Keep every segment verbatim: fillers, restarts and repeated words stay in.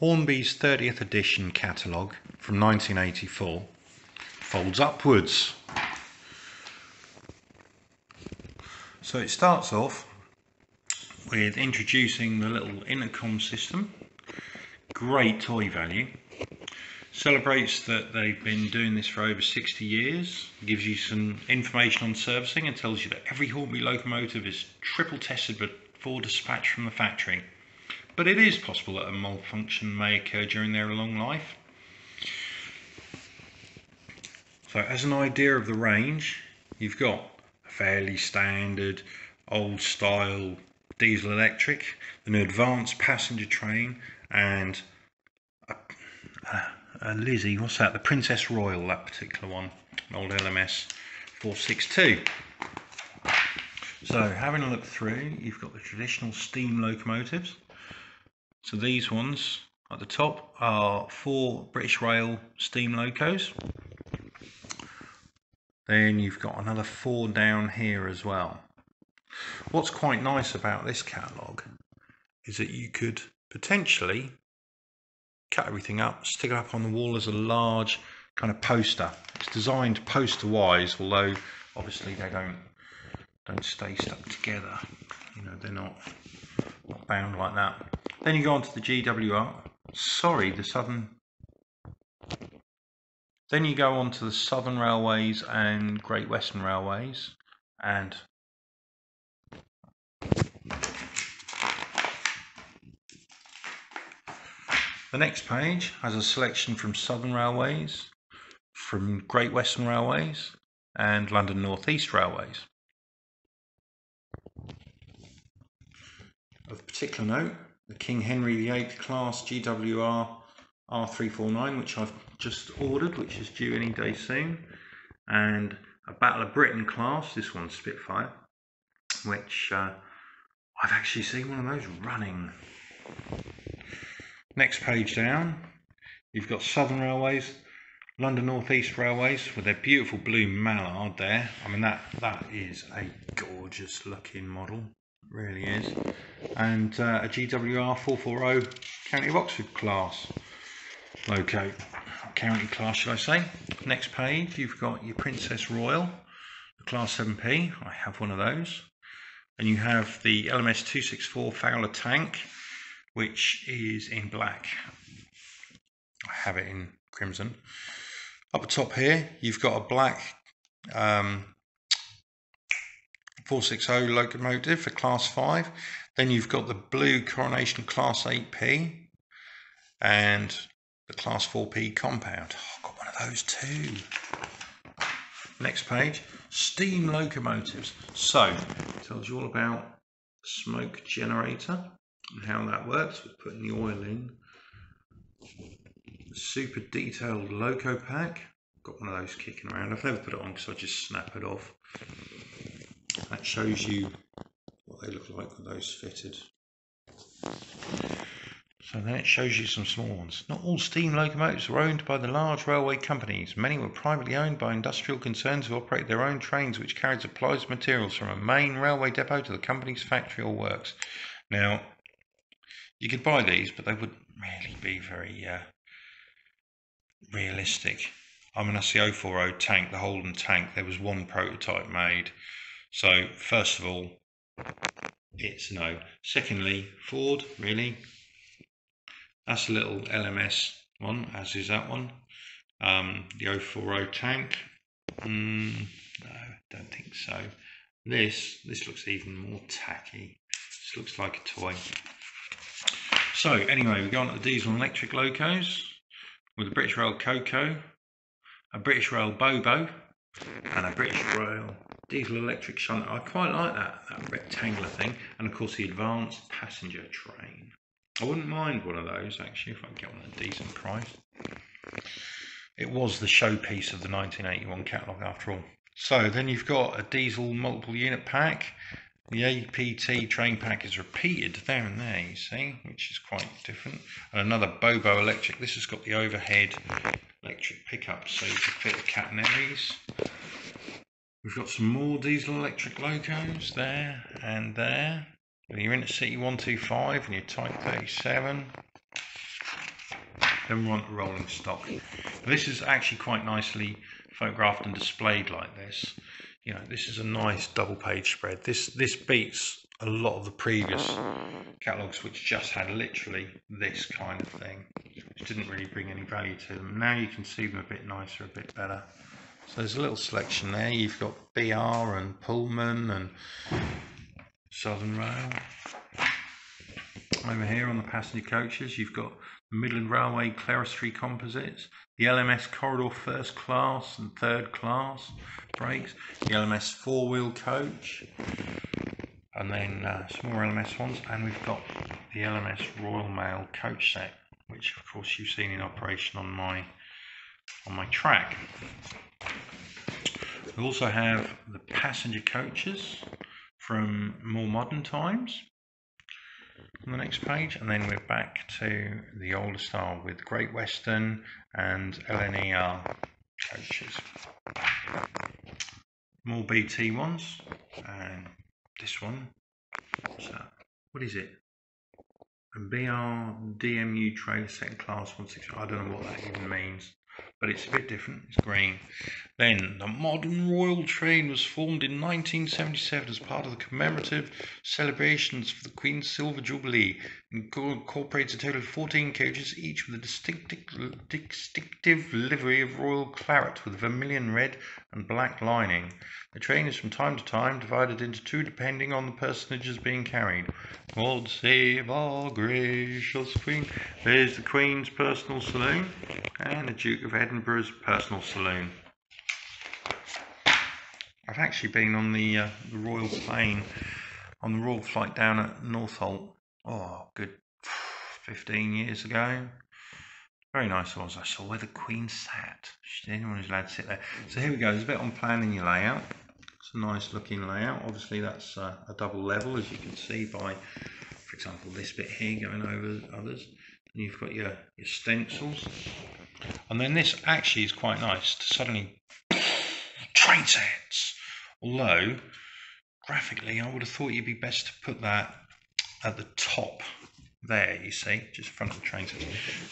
Hornby's thirtieth edition catalogue from nineteen eighty-four folds upwards. So it starts off with introducing the little intercom system. Great toy value. Celebrates that they've been doing this for over sixty years, gives you some information on servicing and tells you that every Hornby locomotive is triple tested before dispatch from the factory. But it is possible that a malfunction may occur during their long life. So as an idea of the range, you've got a fairly standard old style diesel electric, an advanced passenger train and a, a Uh, Lizzie, what's that? The Princess Royal, that particular one, an old L M S four six two. So having a look through, you've got the traditional steam locomotives. So these ones at the top are four British Rail steam locos. Then you've got another four down here as well. What's quite nice about this catalogue is that you could potentially cut everything up, stick it up on the wall as a large kind of poster. It's designed poster wise, although obviously they don't don't stay stuck together, you know, they're not, not bound like that. Then you go on to the G W R, sorry the Southern, then you go on to the Southern Railways and Great Western Railways, and the next page has a selection from Southern Railways, from Great Western Railways and London North East Railways. Of particular note, the King Henry the eighth class G W R R three forty-nine, which I've just ordered, which is due any day soon, and a Battle of Britain class, this one's Spitfire, which uh, I've actually seen one of those running. Next page down, you've got Southern Railways, London North East Railways with their beautiful blue Mallard there. I mean, that that is a gorgeous looking model, it really is. And uh, a G W R four forty County of Oxford class loco, county class should I say. Next page, you've got your Princess Royal, the class seven P, I have one of those. And you have the L M S two sixty-four Fowler tank, which is in black. I have it in crimson. Up the top here, you've got a black um, four sixty locomotive for class five. Then you've got the blue Coronation class eight P and the class four P compound. Oh, I've got one of those too. Next page, steam locomotives. So, it tells you all about smoke generator and how that works with putting the oil in. Super detailed loco pack, got one of those kicking around. I've never put it on because I just snap it off. That shows you what they look like with those fitted. So then it shows you some small ones. Not all steam locomotives were owned by the large railway companies. Many were privately owned by industrial concerns who operated their own trains which carried supplies and materials from a main railway depot to the company's factory or works. Now, you could buy these, but they wouldn't really be very uh, realistic. I mean, that's the oh four oh tank, the Holden tank. There was one prototype made. So, first of all, it's no. Secondly, Ford, really? That's a little L M S one, as is that one. Um, the oh four oh tank. Mm, no, don't think so. This, this looks even more tacky. This looks like a toy. So anyway, we go on to the diesel and electric locos with a British Rail Coco, a British Rail Bobo and a British Rail diesel electric shunt. I quite like that, that rectangular thing, and of course the advanced passenger train. I wouldn't mind one of those actually if I could get one at a decent price. It was the showpiece of the nineteen eighty-one catalogue after all. So then you've got a diesel multiple unit pack. The A P T train pack is repeated there and there, you see, which is quite different. And another Bobo electric. This has got the overhead electric pickup, so you can fit the catenaries. We've got some more diesel electric locos there and there. And your Intercity one twenty-five and your Type thirty-seven. everyone rolling stock. This is actually quite nicely photographed and displayed like this. You know, this is a nice double page spread. This this beats a lot of the previous catalogues, which just had literally this kind of thing, which didn't really bring any value to them. Now you can see them a bit nicer, a bit better. So there's a little selection there. You've got B R and Pullman and Southern Rail. Over here on the passenger coaches, you've got the Midland Railway Clerestory Composites, the L M S Corridor First Class and Third Class brakes, the L M S four-wheel coach, and then uh, some more L M S ones, and we've got the L M S Royal Mail coach set, which of course you've seen in operation on my on my track. We also have the passenger coaches from more modern times on the next page, and then we're back to the older style with Great Western and L N E R coaches. More B T ones, and this one, so what is it? A B R D M U trailer set class one sixty-five. I don't know what that even means, but it's a bit different, it's green. Then, the modern Royal Train was formed in nineteen seventy-seven as part of the commemorative celebrations for the Queen's Silver Jubilee, and incorporates a total of fourteen coaches, each with a distinctive, distinctive livery of royal claret with vermilion red and black lining. The train is from time to time divided into two depending on the personages being carried. God save our gracious Queen. There's the Queen's personal saloon and the Duke of Edinburgh's personal saloon. I've actually been on the, uh, the Royal plane, on the Royal flight down at Northolt, oh, good fifteen years ago. Very nice ones. I saw where the Queen sat. Anyone who's allowed to sit there. So here we go. There's a bit on planning your layout. It's a nice looking layout. Obviously that's uh, a double level, as you can see by, for example, this bit here going over others. And you've got your, your stencils. And then this actually is quite nice to suddenly train sets. Although, graphically, I would have thought you'd be best to put that at the top there, you see, just in front of the train sets.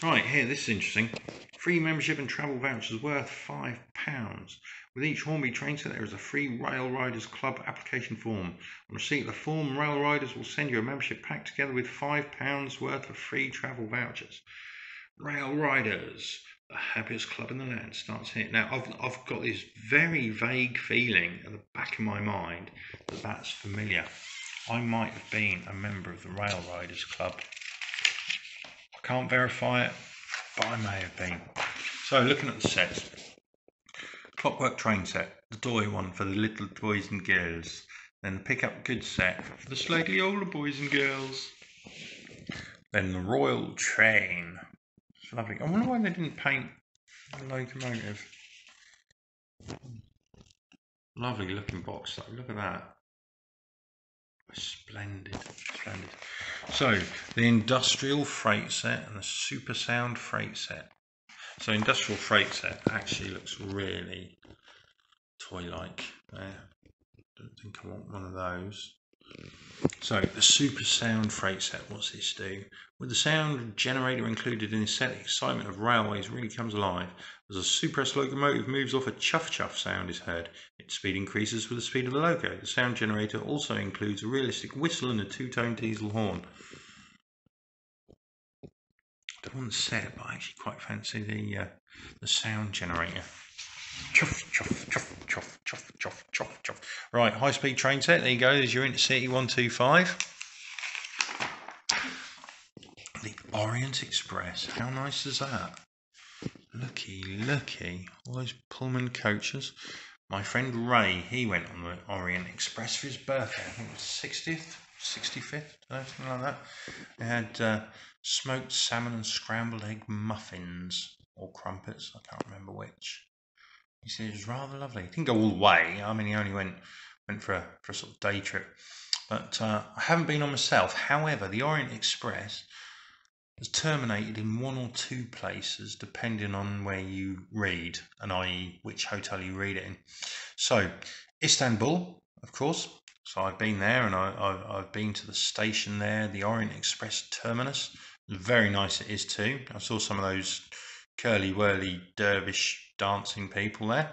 Right, here, this is interesting. Free membership and travel vouchers worth five pounds. With each Hornby train set, there is a free Rail Riders Club application form. On receipt of the form, Rail Riders will send you a membership pack together with five pounds worth of free travel vouchers. Rail Riders, the happiest club in the land, starts here. Now, I've, I've got this very vague feeling at the back of my mind that that's familiar. I might have been a member of the Rail Riders Club. I can't verify it, but I may have been. So, looking at the sets. Clockwork train set, the doy one for the little boys and girls. Then the pickup goods set for the slightly older boys and girls. Then the Royal Train. It's lovely. I wonder why they didn't paint a locomotive. Lovely looking box though, look at that. Splendid, splendid. So, the industrial freight set and the super sound freight set. So, industrial freight set actually looks really toy-like there. Don't think I want one of those. So, the super sound freight set, what's this do? With the sound generator included in this set, the excitement of railways really comes alive. As a super-S locomotive moves off, a chuff-chuff sound is heard. Its speed increases with the speed of the loco. The sound generator also includes a realistic whistle and a two-tone diesel horn. I don't want the set, but I actually quite fancy the, uh, the sound generator. Chuff, chuff, chuff, chuff, chuff, chuff, chuff, chuff. Right, high-speed train set. There you go. There's your Intercity one twenty-five. The Orient Express. How nice is that? Looky, looky. All those Pullman coaches. My friend Ray, he went on the Orient Express for his birthday. I think it was sixtieth, sixty-fifth, something like that. They had uh, smoked salmon and scrambled egg muffins or crumpets. I can't remember which. He said it was rather lovely. He didn't go all the way. I mean, he only went went for a, for a sort of day trip. But uh, I haven't been on myself. However, the Orient Express has terminated in one or two places, depending on where you read, and that is which hotel you read it in. So, Istanbul, of course. So I've been there, and I, I've, I've been to the station there, the Orient Express terminus, Very nice it is too. I saw some of those curly whirly dervish dancing people there.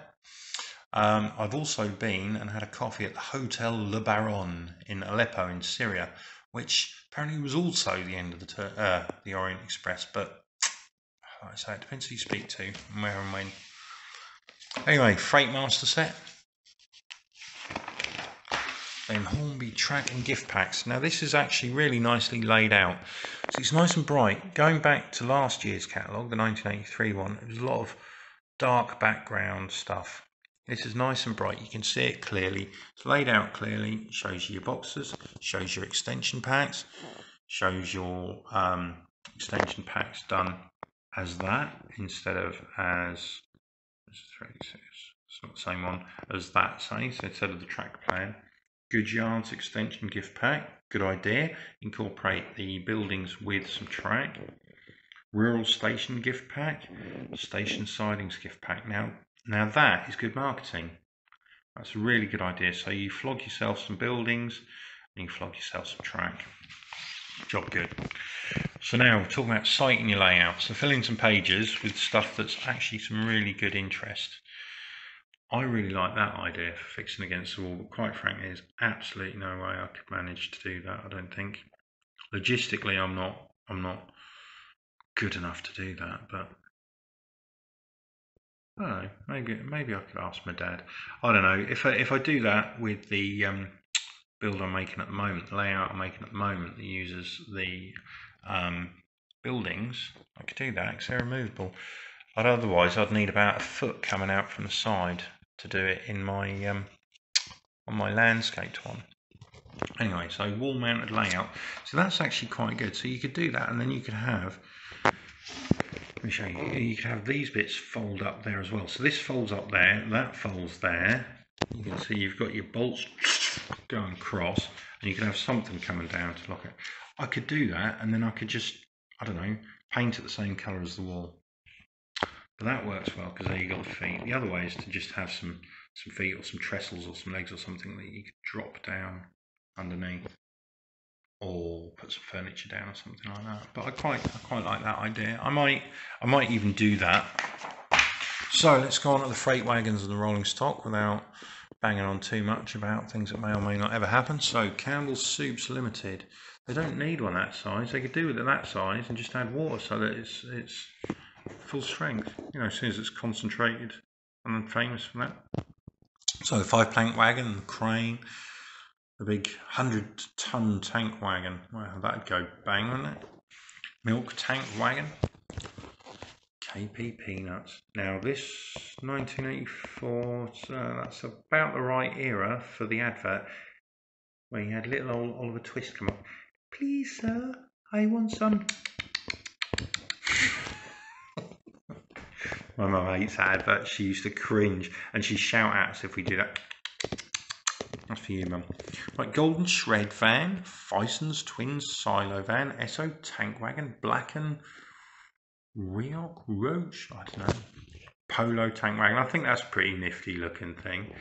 Um, I've also been and had a coffee at the Hotel Le Baron in Aleppo in Syria, which apparently was also the end of the uh, the Orient Express. But like I say, it depends who you speak to and where and when. Anyway, Freightmaster set. Then Hornby track and gift packs. Now this is actually really nicely laid out. So it's nice and bright. Going back to last year's catalogue, the nineteen eighty-three one, it was a lot of dark background stuff. This is nice and bright. You can see it clearly. It's laid out clearly. Shows you your boxes. Shows your extension packs. Shows your um, extension packs done as that instead of as. It's not the same one as that, say. So instead of the track plan. Good Yards extension gift pack. Good idea. Incorporate the buildings with some track. Rural station gift pack. Station sidings gift pack. Now. Now that is good marketing. That's a really good idea. So you flog yourself some buildings and you flog yourself some track. Job good. So now we're talking about citing your layout. So fill in some pages with stuff that's actually some really good interest. I really like that idea for fixing against the wall, but quite frankly there's absolutely no way I could manage to do that, I don't think. Logistically I'm not I'm not good enough to do that, but I don't know, maybe, maybe I could ask my dad. I don't know, if I, if I do that with the um, build I'm making at the moment, the layout I'm making at the moment that uses the um, buildings, I could do that because they're removable. But otherwise I'd need about a foot coming out from the side to do it in my, um, on my landscaped one. Anyway, so wall mounted layout. So that's actually quite good. So you could do that and then you could have... Let me show you. You can have these bits fold up there as well. So this folds up there, that folds there. You can see you've got your bolts going across, and you can have something coming down to lock it. I could do that, and then I could just, I don't know, paint it the same colour as the wall. But that works well because there you've got the feet. The other way is to just have some some feet or some trestles or some legs or something that you could drop down underneath, or put some furniture down or something like that. But I quite I quite like that idea. I might I might even do that. So let's go on to the freight wagons and the rolling stock without banging on too much about things that may or may not ever happen. So Campbell's Soups Limited. They don't need one that size. They could do with it that size and just add water so that it's it's full strength, you know, as soon as it's concentrated. And I'm famous for that. So the five plank wagon, the crane, the big hundred ton tank wagon. Wow, that'd go bang, wouldn't it? Milk tank wagon. K P peanuts. Now this nineteen eighty-four, so that's about the right era for the advert where you had little old Oliver Twist come up. Please sir, I want some. My mum hates that advert. She used to cringe and she'd shout at us if we did that. That's for you, Mum. Right, Golden Shred van, Fison's Twins Silo van, Esso tank wagon, Blacken, Rioch Roach, I don't know, Polo tank wagon. I think that's a pretty nifty looking thing.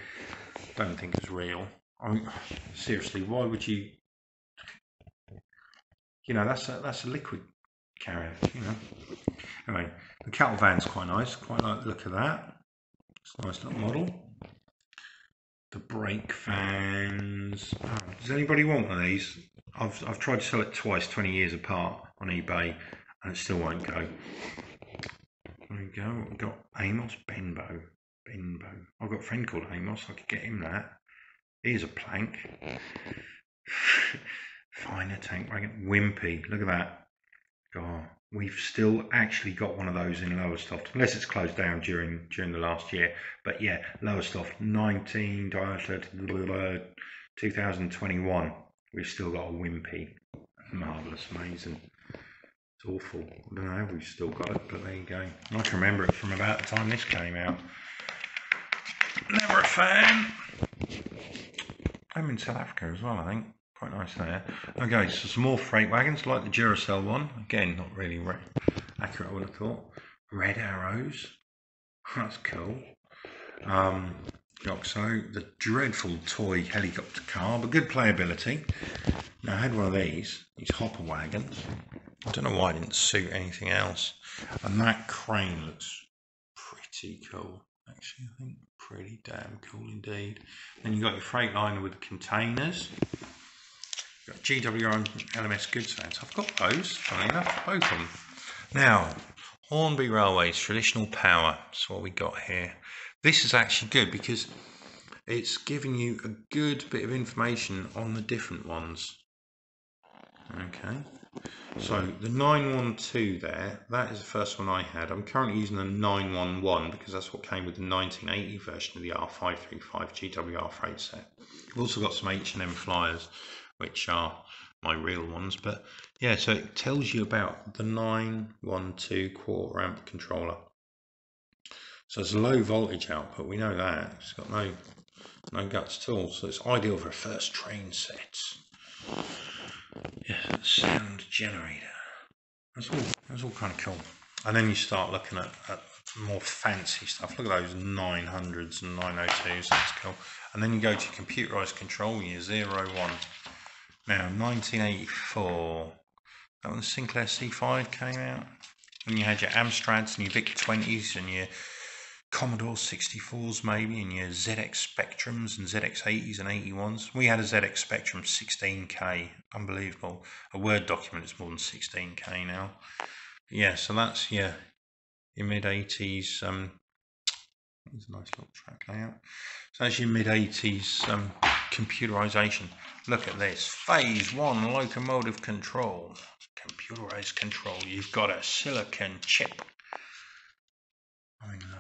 Don't think it's real. I mean, seriously, why would you? You know, that's a, that's a liquid carrier. You know. Anyway, the cattle van's quite nice. Quite like the look of that. It's a nice little model. The brake vans. Oh, does anybody want one of these? I've, I've tried to sell it twice, twenty years apart on eBay, and it still won't go. There we go. We've got Amos Benbow. Benbow. I've got a friend called Amos. I could get him that. Here's a plank. Finer tank wagon. Wimpy. Look at that. God, we've still actually got one of those in Lowestoft, unless it's closed down during during the last year. But yeah, Lowestoft, nineteen, two thousand twenty-one. We've still got a Wimpy. Marvellous, amazing. It's awful. I don't know if we've still got it, but there you go. And I can remember it from about the time this came out. Never a fan. I'm in South Africa as well, I think. Quite nice there. Okay, so some more freight wagons like the Duracell one. Again, not really accurate, I would have thought. Red Arrows. That's cool. Um, Oxo, the dreadful toy helicopter car, but good playability. Now, I had one of these, these hopper wagons. I don't know why I didn't suit anything else. And that crane looks pretty cool, actually. I think pretty damn cool indeed. Then you've got your freight liner with containers. You've got G W R and L M S goods vans. I've got those, funny enough, both of them. Now, Hornby Railways, traditional power. That's what we got here. This is actually good because it's giving you a good bit of information on the different ones. Okay, so the nine one two there, that is the first one I had. I'm currently using the nine one one because that's what came with the nineteen eighty version of the R five three five G W R freight set. I've also got some H and M flyers, which are my real ones, but yeah, so it tells you about the nine one two quarter amp controller. So it's a low voltage output, we know that. It's got no, no guts at all, so it's ideal for first train sets. Yeah, sound generator. That's all, that's all kind of cool. And then you start looking at, at more fancy stuff. Look at those nine hundreds and nine oh twos, that's cool. And then you go to computerised control, year zero one. Now, nineteen eighty-four, that one Sinclair C five came out. And you had your Amstrads and your Vic twenties and your Commodore sixty-fours maybe, and your Z X Spectrums and Z X eighties and eighty-ones. We had a Z X Spectrum sixteen K, unbelievable. A Word document is more than sixteen K now. Yeah, so that's your, your mid eighties, um, there's a nice little track layout. So that's your mid eighties um, computerisation. Look at this, phase one locomotive control. Computerised control, you've got a silicon chip. I mean, look.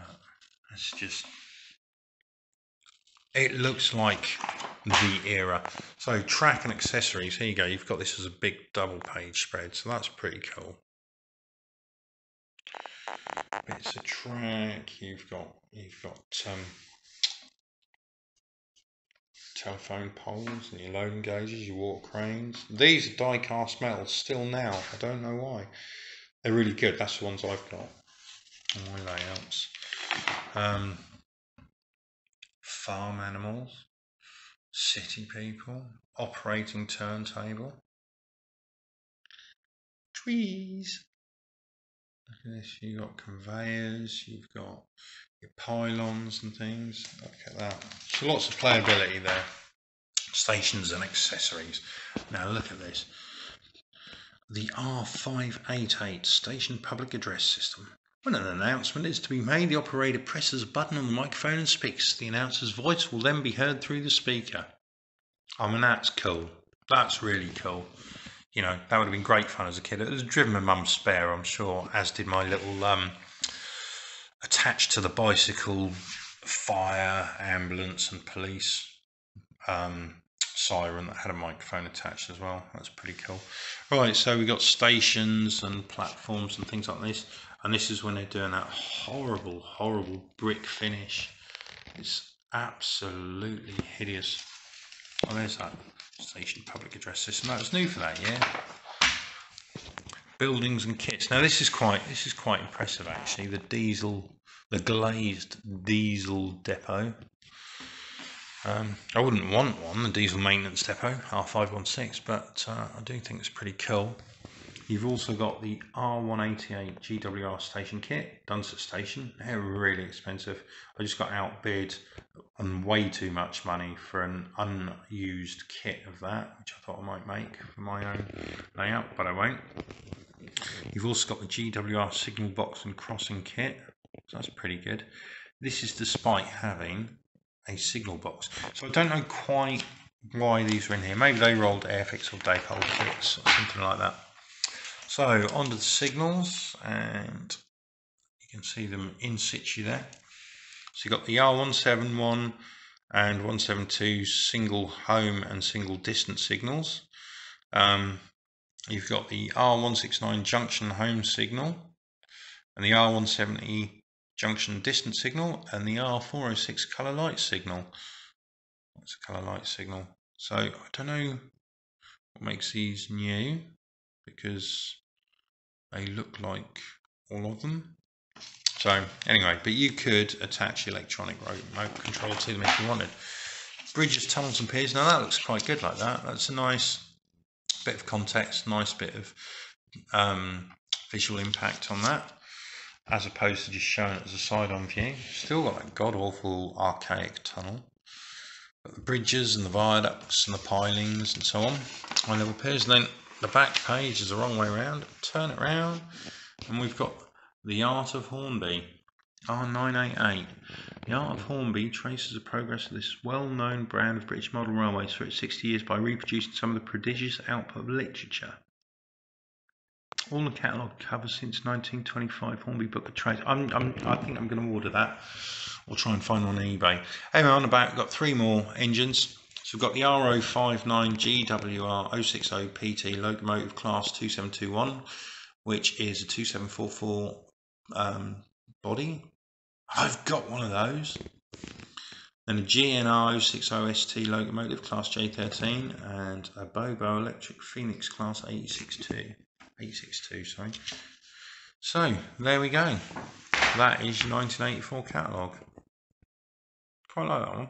It's just, it looks like the era. So track and accessories, here you go. You've got this as a big double page spread. So that's pretty cool. Bits of track, you've got, you've got um, telephone poles and your loading gauges, your water cranes. These are die cast metal still now. I don't know why. They're really good. That's the ones I've got. And my layouts. Um, farm animals, city people, operating turntable, trees. Look at this, you've got conveyors, you've got your pylons and things. Look at that. So lots of playability there. Stations and accessories. Now look at this. The R five eighty-eight Station Public Address System. When an announcement is to be made, the operator presses a button on the microphone and speaks. The announcer's voice will then be heard through the speaker. I mean, that's cool. That's really cool. You know, that would have been great fun as a kid. It was driven my mum's spare, I'm sure, as did my little um, attached to the bicycle fire, ambulance and police um, siren that had a microphone attached as well. That's pretty cool. Right, so we got stations and platforms and things like this. And this is when they're doing that horrible, horrible brick finish. It's absolutely hideous. Oh, there's that station public address system. That was new for that year. Buildings and kits. Now this is quite, this is quite impressive actually. The diesel, the glazed diesel depot. Um, I wouldn't want one, the diesel maintenance depot, R five one six, but uh, I do think it's pretty cool. You've also got the R one eighty-eight G W R station kit, Dunset Station. They're really expensive. I just got outbid on way too much money for an unused kit of that, which I thought I might make for my own layout, but I won't. You've also got the G W R signal box and crossing kit, so that's pretty good. This is despite having a signal box. So I don't know quite why these are in here. Maybe they rolled Airfix or Daypole kits or something like that. So onto the signals, and you can see them in situ there. So you've got the R one seventy-one and one seventy-two single home and single distance signals. Um, you've got the R one sixty-nine junction home signal and the R one seventy junction distance signal and the R four oh six colour light signal. That's a colour light signal. So I don't know what makes these new, because they look like all of them. So anyway, but you could attach electronic remote control to them if you wanted. Bridges, tunnels and piers. Now that looks quite good like that. That's a nice bit of context, nice bit of um, visual impact on that, as opposed to just showing it as a side-on view. Still got that god-awful archaic tunnel. But the bridges and the viaducts and the pilings and so on on level pairs. Then the back page is the wrong way around. Turn it round, and we've got the Art of Hornby. R nine eighty-eight. The Art of Hornby traces the progress of this well-known brand of British model railways through its sixty years by reproducing some of the prodigious output of literature. All the catalogue covers since nineteen twenty-five. Hornby Book of Trades. I'm, I'm, I think I'm going to order that, or try and find one on eBay. Anyway, on about we've got three more engines. So we've got the R zero five nine G W R zero six zero P T locomotive class two seven two one, which is a two seven four four um, body. I've got one of those. Then a G N R zero six zero S T locomotive class J thirteen and a Bobo electric Phoenix class eight six two, eight six two, sorry. So there we go. That is your nineteen eighty-four catalogue. Quite like that one.